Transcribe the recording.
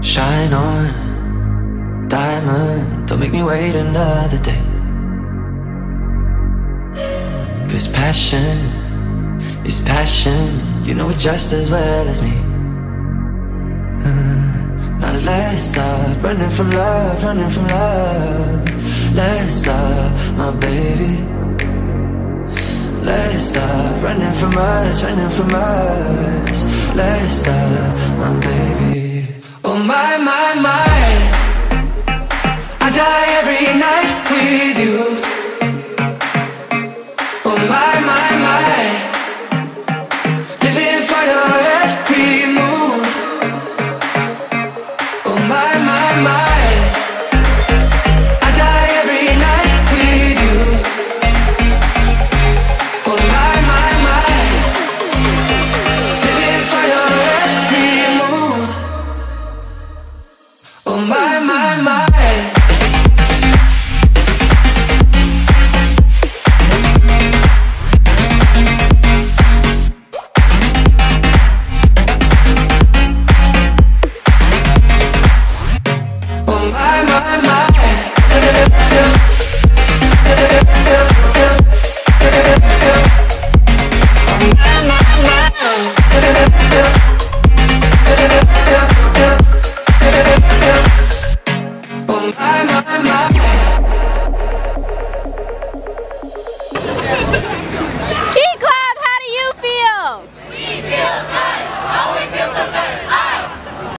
Shine on, diamond, don't make me wait another day. 'Cause passion is passion, you know it just as well as me. Now let's stop running from love, running from love. Let's stop, my baby. Let's stop running from us, running from us. Let's stop, my baby. Oh my, my, my, I die every night with you. Oh my, my, my, living for your every move. Oh my, my, my, my, my, my.